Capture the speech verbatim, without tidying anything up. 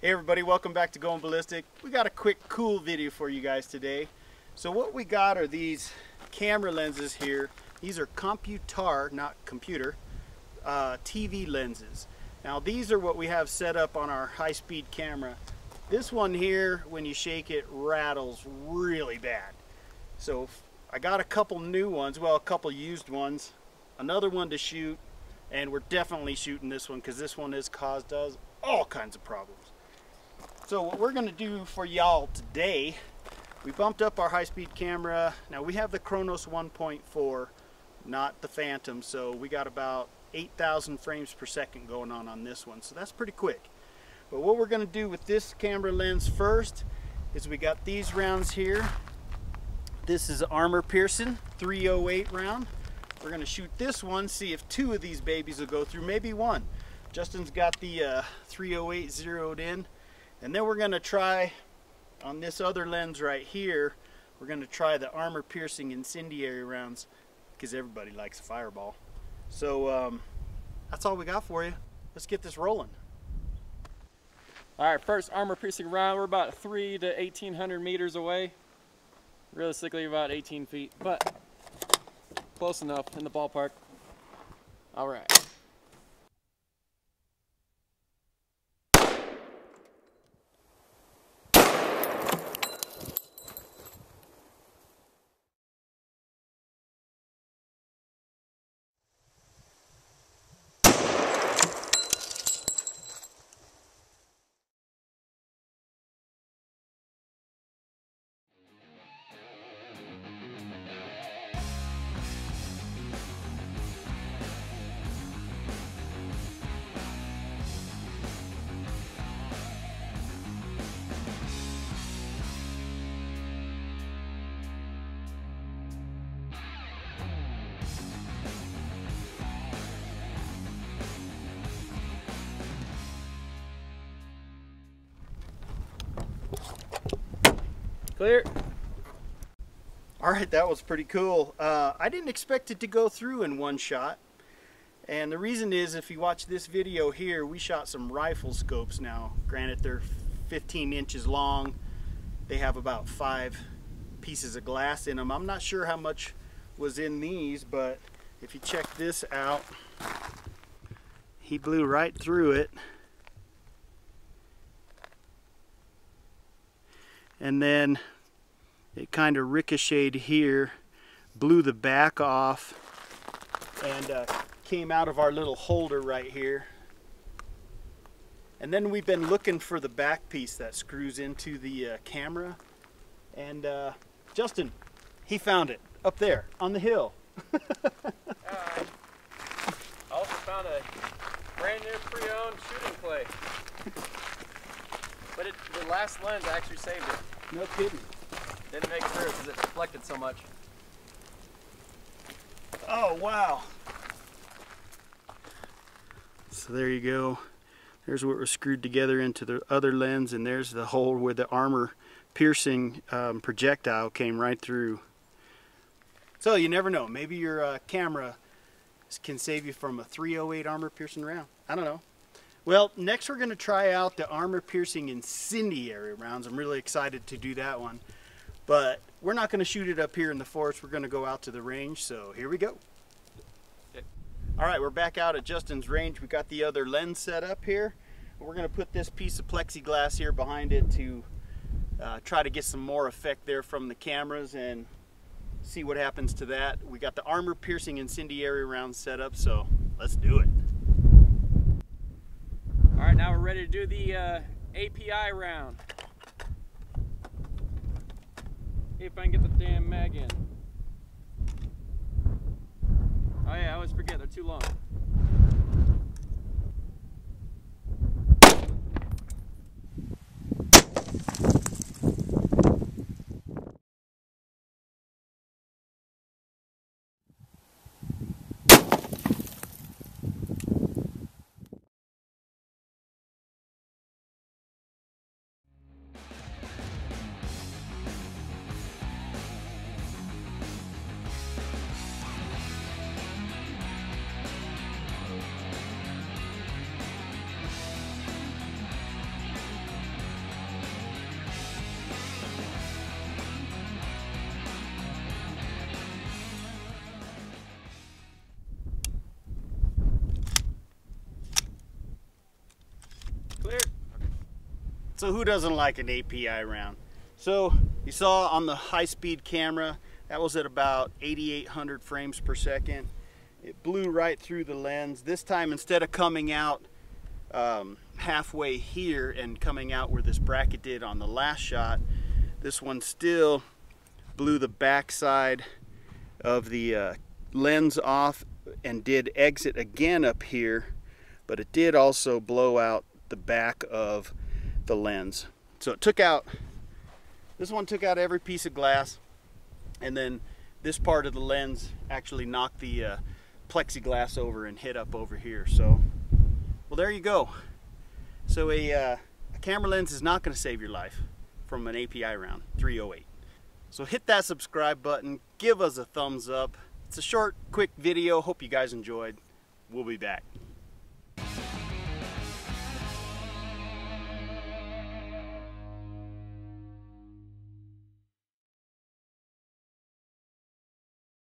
Hey everybody, welcome back to Going Ballistic. We got a quick cool video for you guys today. So what we got are these camera lenses here. These are Computar, not computer, uh, T V lenses. Now these are what we have set up on our high-speed camera. This one here, when you shake it, rattles really bad. So I got a couple new ones, well a couple used ones, another one to shoot, and we're definitely shooting this one because this one has caused us all kinds of problems. So what we're gonna do for y'all today, we bumped up our high-speed camera. Now we have the Chronos one point four, not the Phantom, so we got about eight thousand frames per second going on on this one, so that's pretty quick. But what we're gonna do with this camera lens first is we got these rounds here. This is armor piercing, three oh eight round. We're gonna shoot this one, see if two of these babies will go through, maybe one. Justin's got the uh, three oh eight zeroed in. And then we're going to try on this other lens right here, we're going to try the armor piercing incendiary rounds because everybody likes a fireball. So um, that's all we got for you. Let's get this rolling. All right, first armor piercing round. We're about three to eighteen hundred meters away. Realistically about eighteen feet, but close enough in the ballpark. All right. Clear. All right, that was pretty cool. Uh, I didn't expect it to go through in one shot. And the reason is, if you watch this video here, we shot some rifle scopes now. Granted, they're fifteen inches long. They have about five pieces of glass in them. I'm not sure how much was in these, but if you check this out, he blew right through it. And then it kind of ricocheted here, blew the back off, and uh, came out of our little holder right here. And then we've been looking for the back piece that screws into the uh, camera. And uh, Justin, he found it up there on the hill. uh, I also found a brand new pre-owned shooting clay. But it, the last lens actually saved it. No kidding. Didn't make it through because it reflected so much. Oh, wow. So there you go. There's what was screwed together into the other lens, and there's the hole where the armor piercing um, projectile came right through. So you never know. Maybe your uh, camera can save you from a three oh eight armor piercing round. I don't know. Well, next we're going to try out the armor-piercing incendiary rounds. I'm really excited to do that one. But we're not going to shoot it up here in the forest. We're going to go out to the range, so here we go. Okay. All right, we're back out at Justin's range. We've got the other lens set up here. We're going to put this piece of plexiglass here behind it to uh, try to get some more effect there from the cameras and see what happens to that. We got the armor-piercing incendiary rounds set up, so let's do it. All right, now we're ready to do the uh, A P I round. See if I can get the damn mag in. Oh yeah, I always forget, they're too long. So who doesn't like an A P I round? So you saw on the high-speed camera, that was at about eighty-eight hundred frames per second. It blew right through the lens. This time, instead of coming out um, halfway here and coming out where this bracket did on the last shot, this one still blew the backside of the uh, lens off and did exit again up here, but it did also blow out the back of the lens. So it took out, this one took out every piece of glass, and then this part of the lens actually knocked the uh, plexiglass over and hit up over here. So, well, there you go. So a, uh, a camera lens is not going to save your life from an A P I round, three oh eight. So hit that subscribe button, give us a thumbs up. It's a short, quick video. Hope you guys enjoyed. We'll be back.